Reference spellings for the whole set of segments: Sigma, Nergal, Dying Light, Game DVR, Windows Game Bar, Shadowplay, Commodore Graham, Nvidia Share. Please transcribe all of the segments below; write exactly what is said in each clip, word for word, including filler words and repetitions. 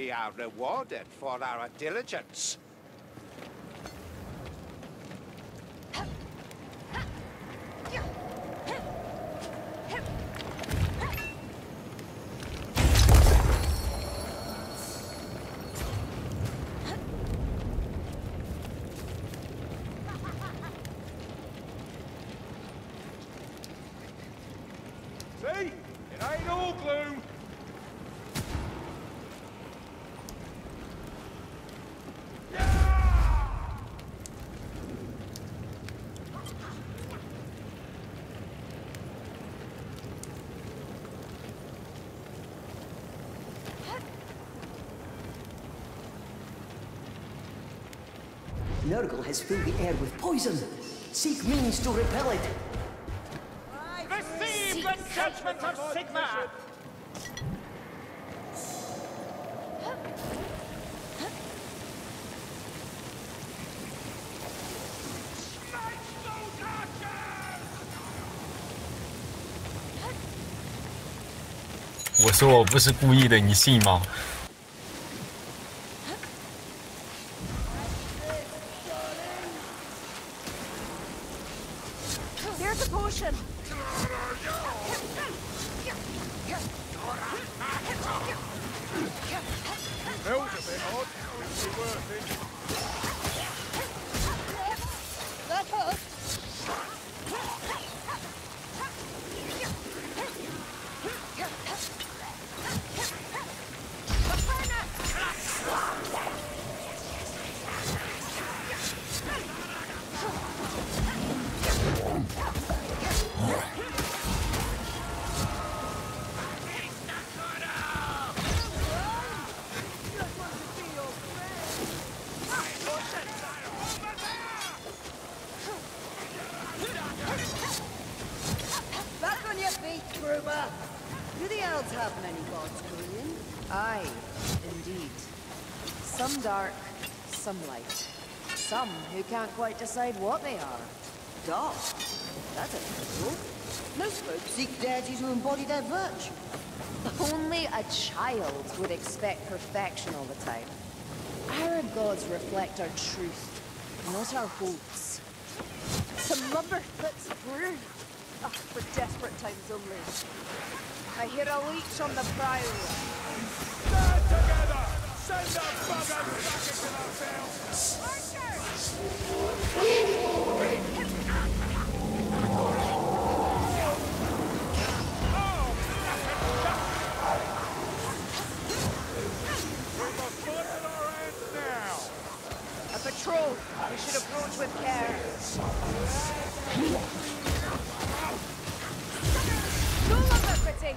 we are rewarded for our diligence. Nergal has filled the air with poison. Seek means to repel it. Receive the judgment of Sigma! I said I wasn't intentional, you see, ma. Can't quite decide what they are. Dark? That's a puzzle. Most folk seek deities who embody their virtue. Only a child would expect perfection all the time. Our gods reflect our truth, not our hopes. It's a lumber that's brewed. Oh, for desperate times only. I hear a leech on the prowl. Stand together! Send our buggers back into ourselves! A patrol. We should approach with care. No longer quitting. Yeah.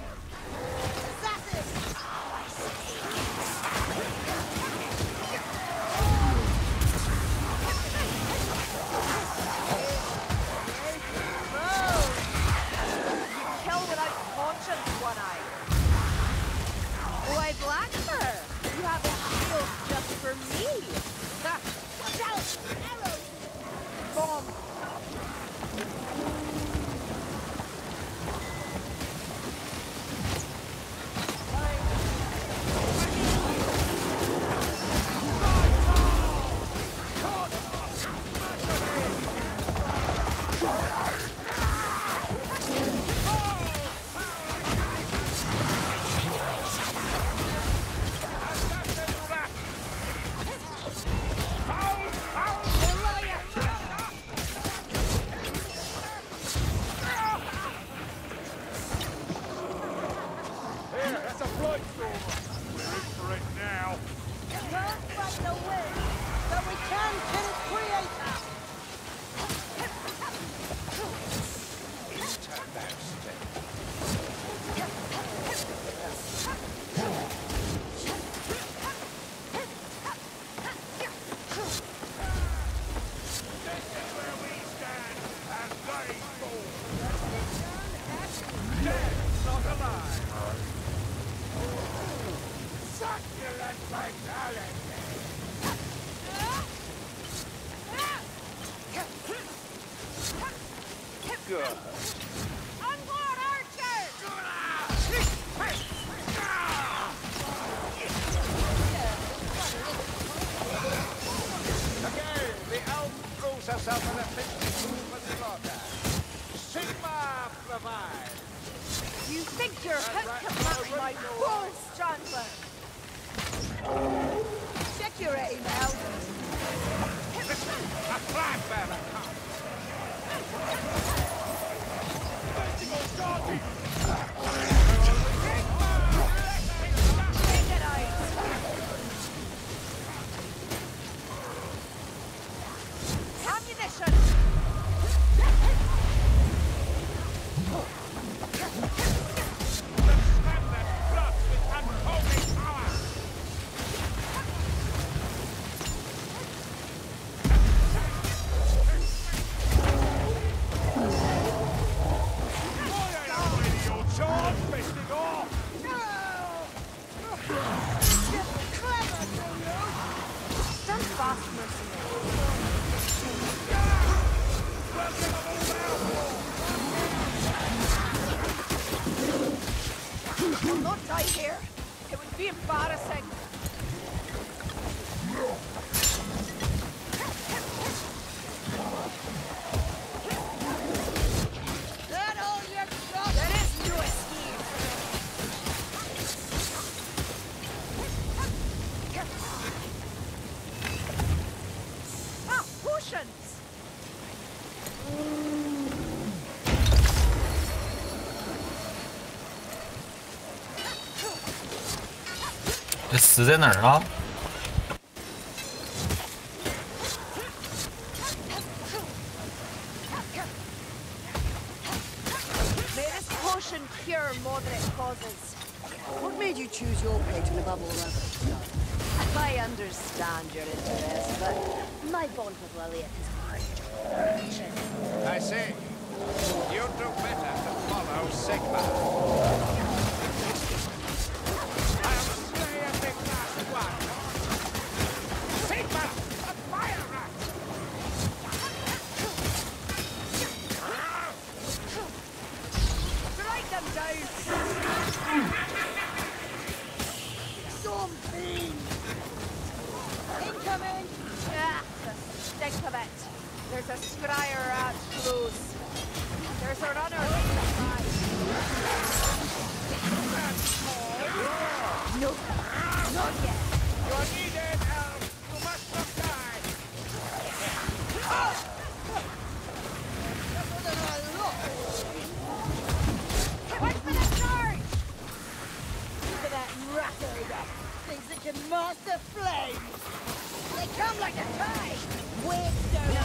yourself an effective movement blocker. Sigma provides. You think you're hooked to my balls, Chandler? Check your email. Listen, a flag bearer comes.死在哪儿啊？Master flame! They come like a tide! We're so